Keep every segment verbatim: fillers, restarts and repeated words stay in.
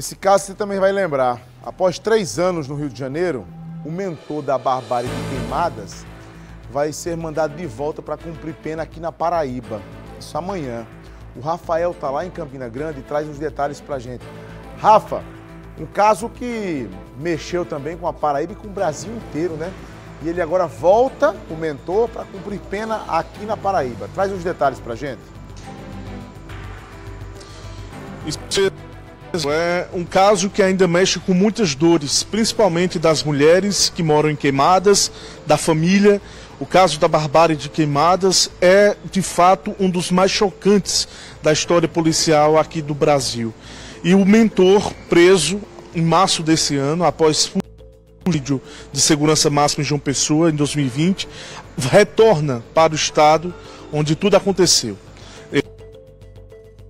Esse caso você também vai lembrar. Após três anos no Rio de Janeiro, o mentor da Barbárie de Queimadas vai ser mandado de volta para cumprir pena aqui na Paraíba. Isso amanhã. O Rafael está lá em Campina Grande e traz uns detalhes para a gente. Rafa, um caso que mexeu também com a Paraíba e com o Brasil inteiro, né? E ele agora volta, o mentor, para cumprir pena aqui na Paraíba. Traz uns detalhes para a gente. Isso é um caso que ainda mexe com muitas dores, principalmente das mulheres que moram em Queimadas, da família. O caso da Barbárie de Queimadas é, de fato, um dos mais chocantes da história policial aqui do Brasil. E o mentor, preso em março desse ano, após fuzil de segurança máxima em João Pessoa, em dois mil e vinte, retorna para o estado onde tudo aconteceu.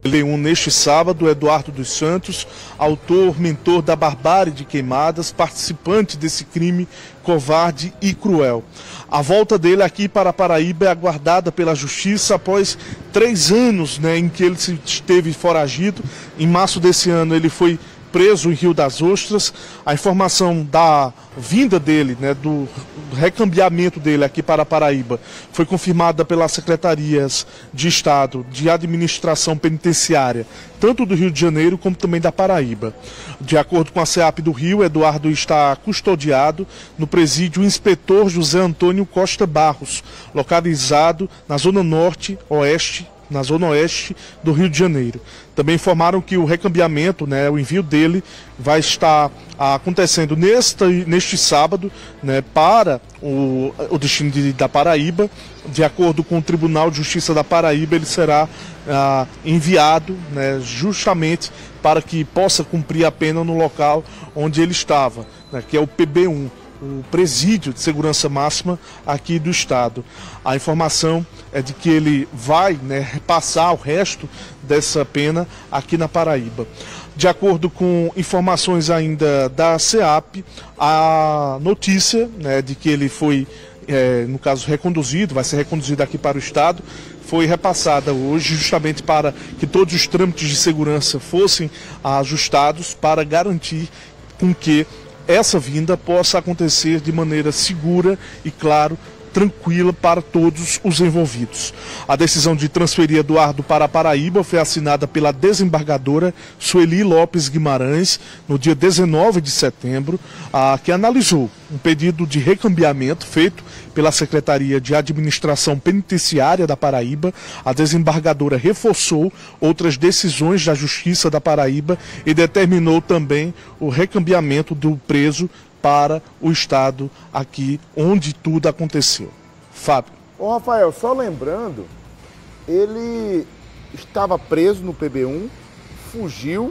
P B um neste sábado, Eduardo dos Santos, autor, mentor da Barbárie de Queimadas, participante desse crime covarde e cruel. A volta dele aqui para a Paraíba é aguardada pela justiça após três anos, né, em que ele se esteve foragido. Em março desse ano ele foi preso em Rio das Ostras. A informação da vinda dele, né, do recambiamento dele aqui para a Paraíba, foi confirmada pelas secretarias de Estado de Administração Penitenciária, tanto do Rio de Janeiro como também da Paraíba. De acordo com a SEAP do Rio, Eduardo está custodiado no presídio Inspetor José Antônio Costa Barros, localizado na zona norte, oeste, na zona oeste do Rio de Janeiro. Também informaram que o recambiamento, né, o envio dele, vai estar acontecendo neste, neste sábado, né, para o, o destino de, da Paraíba. De acordo com o Tribunal de Justiça da Paraíba, ele será ah, enviado, né, justamente para que possa cumprir a pena no local onde ele estava, né, que é o P B um. O presídio de segurança máxima aqui do estado. A informação é de que ele vai, né, passar o resto dessa pena aqui na Paraíba. De acordo com informações ainda da SEAP, a notícia, né, de que ele foi, é, no caso, reconduzido, vai ser reconduzido aqui para o estado, foi repassada hoje justamente para que todos os trâmites de segurança fossem ajustados para garantir com que essa vinda possa acontecer de maneira segura e, claro, tranquila para todos os envolvidos. A decisão de transferir Eduardo para a Paraíba foi assinada pela desembargadora Sueli Lopes Guimarães no dia dezenove de setembro, a, que analisou um pedido de recambiamento feito pela Secretaria de Administração Penitenciária da Paraíba. A desembargadora reforçou outras decisões da Justiça da Paraíba e determinou também o recambiamento do preso para o estado aqui onde tudo aconteceu. Fábio. Ô Rafael, só lembrando, ele estava preso no P B um, fugiu,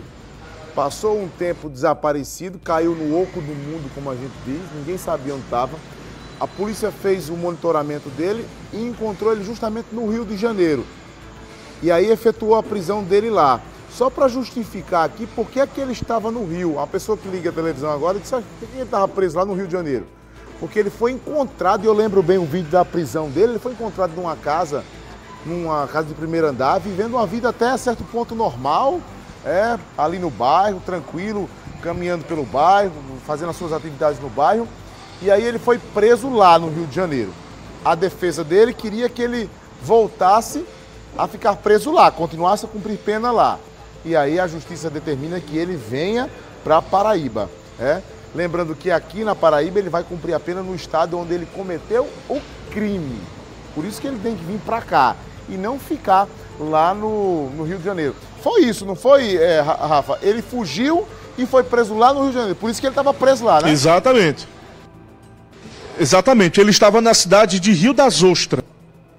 passou um tempo desaparecido, caiu no oco do mundo, como a gente diz, ninguém sabia onde estava. A polícia fez o monitoramento dele e encontrou ele justamente no Rio de Janeiro. E aí efetuou a prisão dele lá. Só para justificar aqui, por que é que ele estava no Rio? A pessoa que liga a televisão agora disse, ah, por que ele estava preso lá no Rio de Janeiro? Porque ele foi encontrado, e eu lembro bem o vídeo da prisão dele, ele foi encontrado numa casa, numa casa de primeiro andar, vivendo uma vida até a certo ponto normal, é, ali no bairro, tranquilo, caminhando pelo bairro, fazendo as suas atividades no bairro. E aí ele foi preso lá no Rio de Janeiro. A defesa dele queria que ele voltasse a ficar preso lá, continuasse a cumprir pena lá. E aí a justiça determina que ele venha para a Paraíba. É? Lembrando que aqui na Paraíba ele vai cumprir a pena no estado onde ele cometeu o crime. Por isso que ele tem que vir para cá e não ficar lá no, no Rio de Janeiro. Foi isso, não foi, é, Rafa? Ele fugiu e foi preso lá no Rio de Janeiro. Por isso que ele estava preso lá, né? Exatamente. Exatamente. Ele estava na cidade de Rio das Ostras.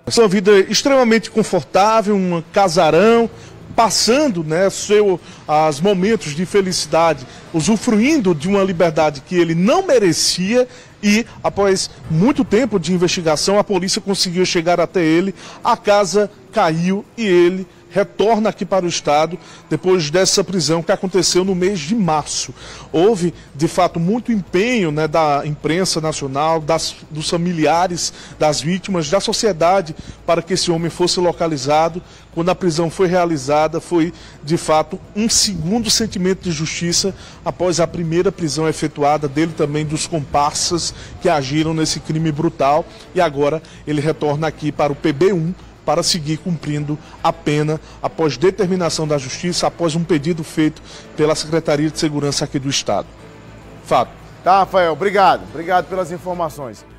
Sua vida extremamente confortável, um casarão, passando, né, seu, as momentos de felicidade, usufruindo de uma liberdade que ele não merecia. E após muito tempo de investigação, a polícia conseguiu chegar até ele, a casa caiu e ele retorna aqui para o Estado depois dessa prisão que aconteceu no mês de março. Houve, de fato, muito empenho, né, da imprensa nacional, das, dos familiares das vítimas, da sociedade, para que esse homem fosse localizado. Quando a prisão foi realizada, foi, de fato, um segundo sentimento de justiça após a primeira prisão efetuada dele também, dos comparsas que agiram nesse crime brutal. E agora ele retorna aqui para o P B um, para seguir cumprindo a pena após determinação da Justiça, após um pedido feito pela Secretaria de Segurança aqui do Estado. Fábio. Tá, Rafael, obrigado. Obrigado pelas informações.